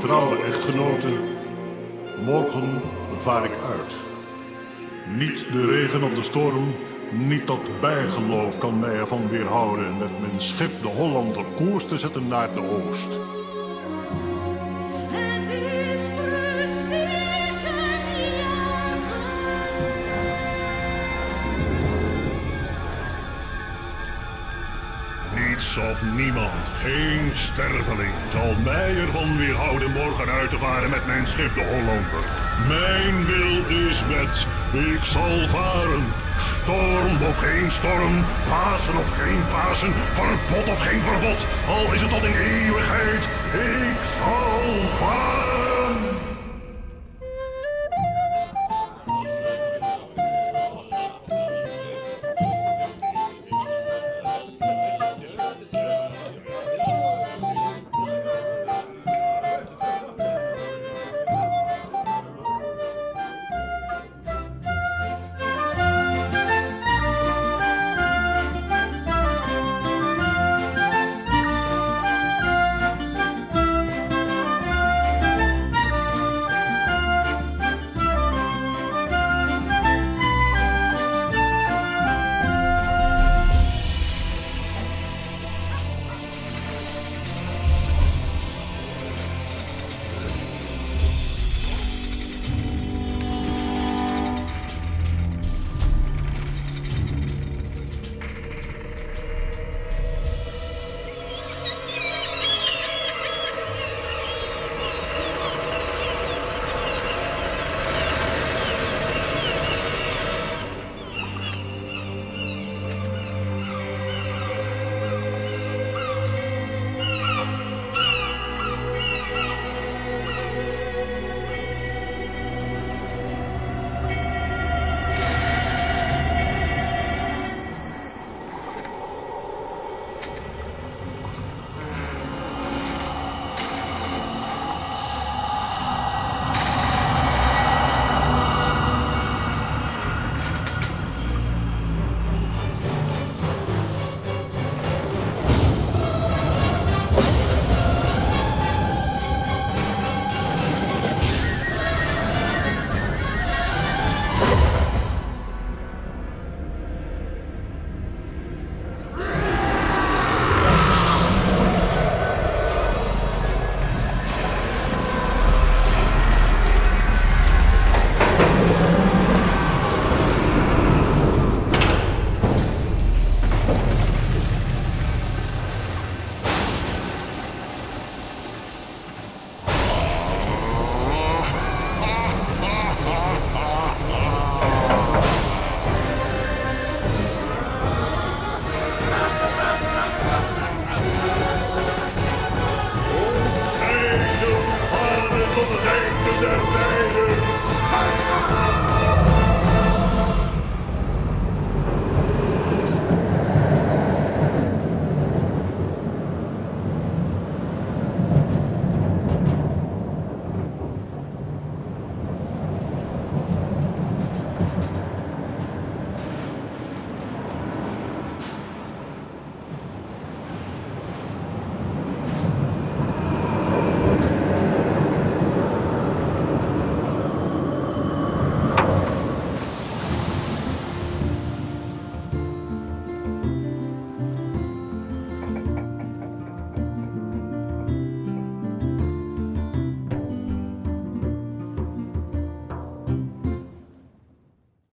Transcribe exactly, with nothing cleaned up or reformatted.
trouwe echtgenote, morgen vaar ik uit. Niet de regen of de storm, niet dat bijgeloof kan mij ervan weerhouden en met mijn schip de Hollander koers te zetten naar de oost. Niets of niemand, geen sterveling, zal mij ervan weerhouden morgen uit te varen met mijn schip de Hollander. Mijn wil is wet, ik zal varen. Storm of geen storm, Pasen of geen Pasen, verbod of geen verbod, al is het tot in eeuwigheid, ik zal varen.